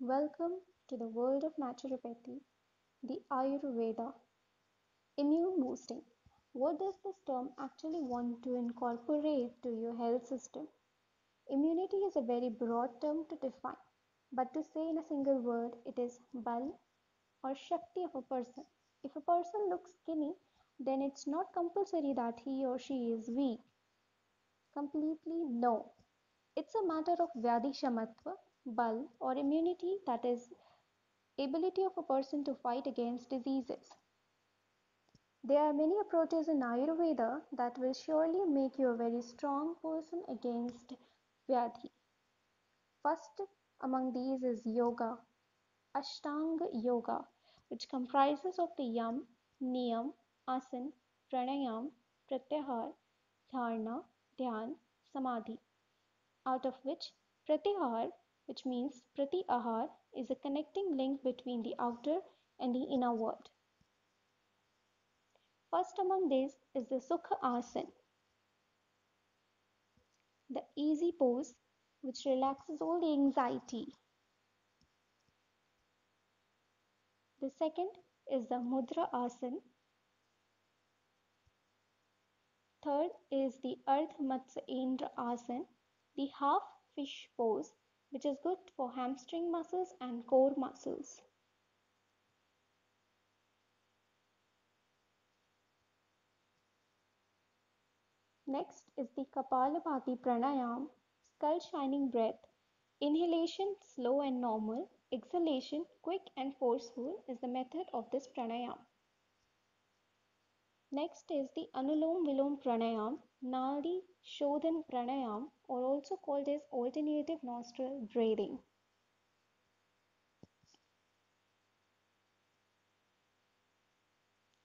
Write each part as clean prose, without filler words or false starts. Welcome to the world of naturopathy, the Ayurveda. Immune boosting. What does this term actually want to incorporate to your health system? Immunity is a very broad term to define, but to say in a single word, it is Bal or Shakti of a person. If a person looks skinny, then it's not compulsory that he or she is weak. Completely no. It's a matter of Vyadhi Shamatva, Bal or immunity, that is, ability of a person to fight against diseases. There are many approaches in Ayurveda that will surely make you a very strong person against Vyadhi. First among these is yoga, Ashtanga Yoga, which comprises of the Yam, Niyam, Asan, Pranayam, Pratyahar, Dharna, Dhyan, Samadhi, out of which Pratyahar, which means Pratyahar, is a connecting link between the outer and the inner world. First among these is the sukha asan, the easy pose which relaxes all the anxiety. The second is the mudra asan. Third is the ardh matsya indra asan, the half fish pose, which is good for hamstring muscles and core muscles. Next is the Kapalbhati Pranayam, skull shining breath. Inhalation slow and normal, exhalation quick and forceful is the method of this pranayam. Next is the Anulom Vilom Pranayam, Nadi Shodhan Pranayam, or also called as alternative nostril breathing.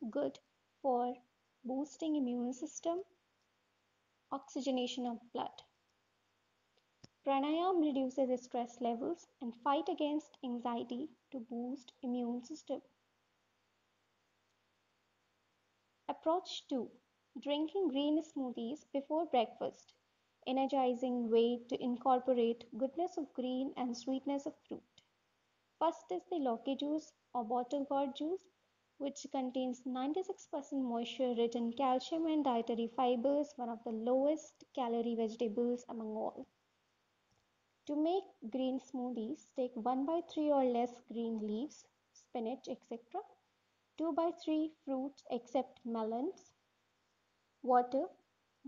Good for boosting immune system, oxygenation of blood. Pranayam reduces the stress levels and fight against anxiety to boost immune system. Approach 2. Drinking green smoothies before breakfast. Energizing way to incorporate goodness of green and sweetness of fruit. First is the lauki juice or bottle gourd juice, which contains 96% moisture-rich in calcium and dietary fibers, one of the lowest calorie vegetables among all. To make green smoothies, take 1/3 or less green leaves, spinach, etc., 2/3 fruits except melons, water,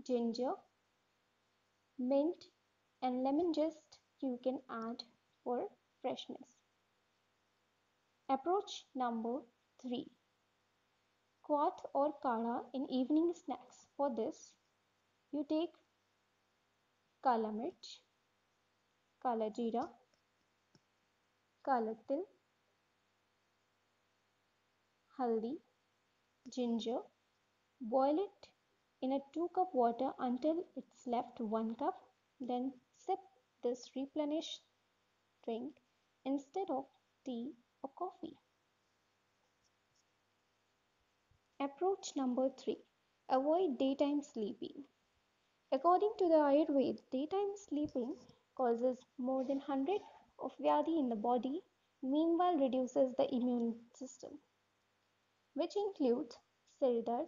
ginger, mint, and lemon zest you can add for freshness. Approach number 3. Quath or kala in evening snacks. For this, you take Kala Milch, Kala Jeera, Kala Til, haldi, ginger. Boil it in a 2-cup water until it's left 1 cup. Then sip this replenished drink instead of tea or coffee. Approach number 3. Avoid daytime sleeping. According to the Ayurveda, daytime sleeping causes more than 100 of Vyadhi in the body, meanwhile reduces the immune system, which includes Sildar,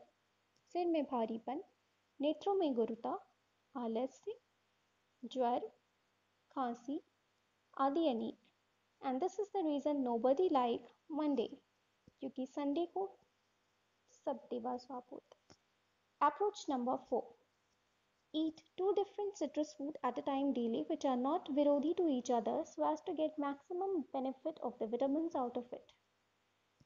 Sir Bharipan, Guruta, Alessi, Jwar, Khasi, Adiyani. And this is the reason nobody like Monday, Yuki Sunday ko Sabdeva swapoot. Approach number 4. Eat 2 different citrus fruit at a time daily, which are not virodhi to each other, so as to get maximum benefit of the vitamins out of it.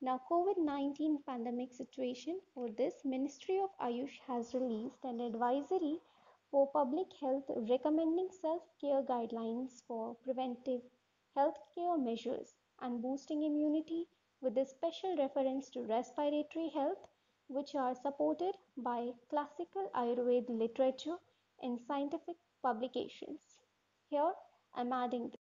Now, COVID-19 pandemic situation, for this, Ministry of Ayush has released an advisory for public health recommending self-care guidelines for preventive healthcare measures and boosting immunity with a special reference to respiratory health, which are supported by classical Ayurveda literature and scientific publications. Here I am adding